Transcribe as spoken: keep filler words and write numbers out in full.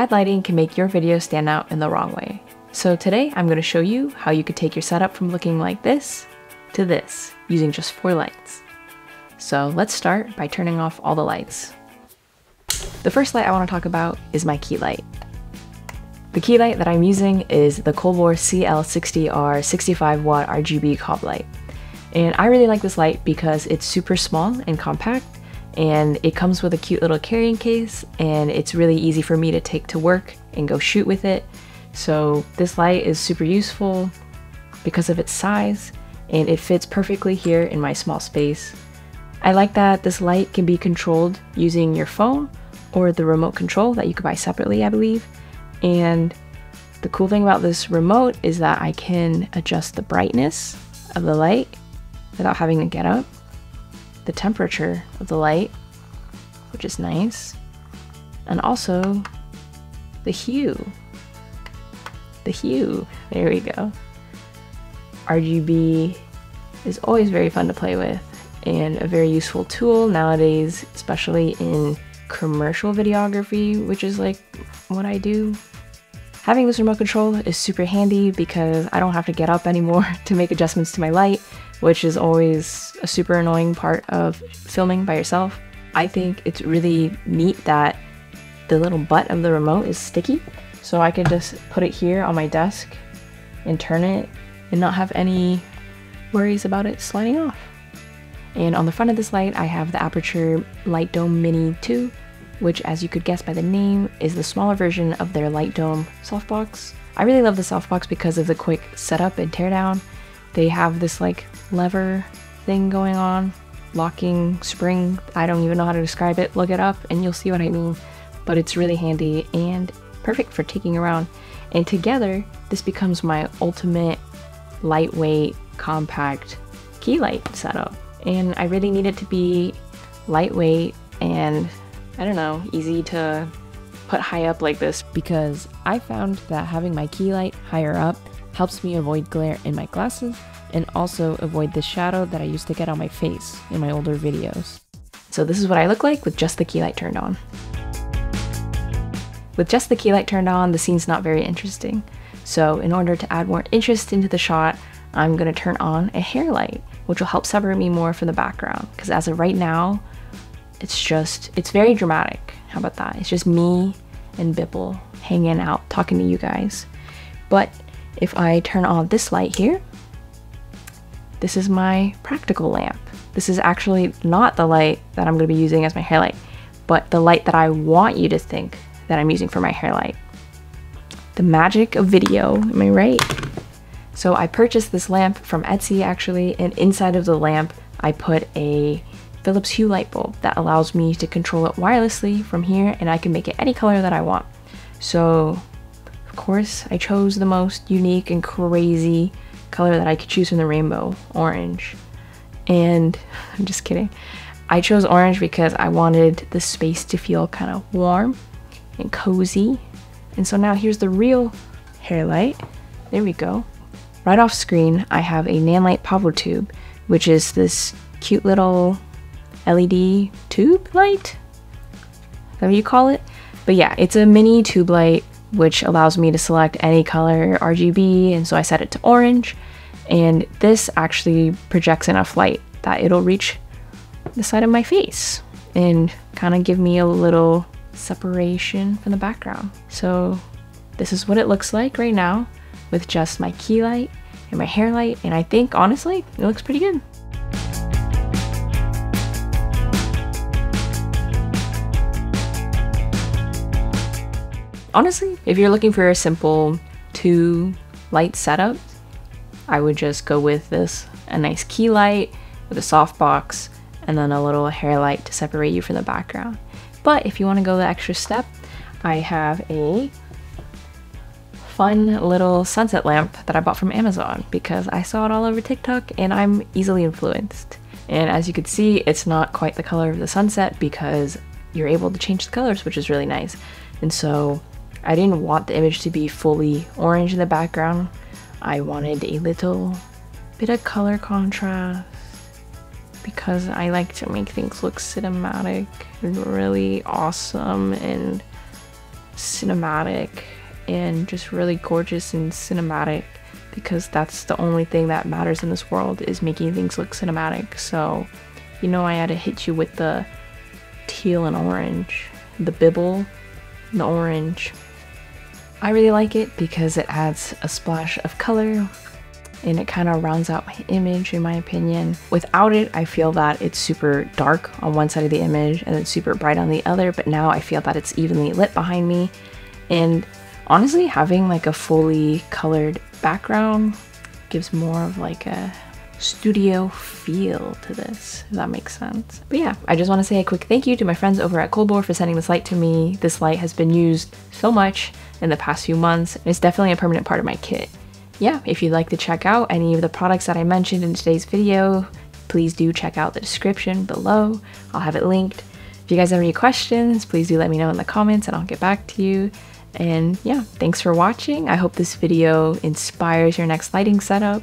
Bad lighting can make your video stand out in the wrong way. So today I'm going to show you how you could take your setup from looking like this to this using just four lights. So let's start by turning off all the lights. The first light I want to talk about is my key light. The key light that I'm using is the Colbor C L sixty R sixty-five watt R G B cob light. And I really like this light because it's super small and compact, and it comes with a cute little carrying case, and it's really easy for me to take to work and go shoot with it. So this light is super useful because of its size, and it fits perfectly here in my small space. I like that this light can be controlled using your phone or the remote control that you could buy separately, I believe. And the cool thing about this remote is that I can adjust the brightness of the light without having to get up, the temperature of the light, which is nice, and also the hue. The hue, there we go. R G B is always very fun to play with and a very useful tool nowadays, especially in commercial videography, which is like what I do. Having this remote control is super handy because I don't have to get up anymore to make adjustments to my light, which is always a super annoying part of filming by yourself. I think it's really neat that the little butt of the remote is sticky, so I could just put it here on my desk and turn it and not have any worries about it sliding off. And on the front of this light, I have the Aputure Light Dome Mini two, which, as you could guess by the name, is the smaller version of their Light Dome softbox. I really love the softbox because of the quick setup and teardown. They have this like lever thing going on, locking spring. I don't even know how to describe it. Look it up and you'll see what I mean. But it's really handy and perfect for taking around. And together, this becomes my ultimate lightweight, compact key light setup. And I really need it to be lightweight and, I don't know, easy to put high up like this, because I found that having my key light higher up helps me avoid glare in my glasses and also avoid the shadow that I used to get on my face in my older videos. So this is what I look like with just the key light turned on. With just the key light turned on, the scene's not very interesting. So in order to add more interest into the shot, I'm going to turn on a hair light, which will help separate me more from the background, because as of right now, it's just, it's very dramatic. How about that? It's just me and Bipple hanging out, talking to you guys. But if I turn on this light here, this is my practical lamp. This is actually not the light that I'm going to be using as my hair light, but the light that I want you to think that I'm using for my hair light. The magic of video, am I right? So I purchased this lamp from Etsy actually, and inside of the lamp, I put a Philips Hue light bulb that allows me to control it wirelessly from here, and I can make it any color that I want. So of course I chose the most unique and crazy color that I could choose from the rainbow, orange. And I'm just kidding. I chose orange because I wanted the space to feel kind of warm and cozy. And so now here's the real hair light. There we go. Right off screen, I have a Nanlite PavoTube, which is this cute little L E D tube light? Is that what you call it? But yeah, it's a mini tube light, which allows me to select any color R G B, and so I set it to orange. And this actually projects enough light that it'll reach the side of my face and kind of give me a little separation from the background. So this is what it looks like right now with just my key light and my hair light, and I think, honestly, it looks pretty good. Honestly, if you're looking for a simple two light setup, I would just go with this, a nice key light with a softbox and then a little hair light to separate you from the background. But if you want to go the extra step, I have a fun little sunset lamp that I bought from Amazon because I saw it all over TikTok and I'm easily influenced. And as you can see, it's not quite the color of the sunset because you're able to change the colors, which is really nice. And so I didn't want the image to be fully orange in the background. I wanted a little bit of color contrast because I like to make things look cinematic and really awesome and cinematic and just really gorgeous and cinematic, because that's the only thing that matters in this world is making things look cinematic. So, you know, I had to hit you with the teal and orange, the bibble, the orange. I really like it because it adds a splash of color and it kind of rounds out my image, in my opinion. Without it, I feel that it's super dark on one side of the image and it's super bright on the other, but now I feel that it's evenly lit behind me. And honestly, having like a fully colored background gives more of like a studio feel to this, if that makes sense. But yeah, I just want to say a quick thank you to my friends over at Colbor for sending this light to me. This light has been used so much in the past few months, and it's definitely a permanent part of my kit. Yeah, if you'd like to check out any of the products that I mentioned in today's video, please do check out the description below. I'll have it linked. If you guys have any questions, please do let me know in the comments and I'll get back to you. And yeah, thanks for watching. I hope this video inspires your next lighting setup.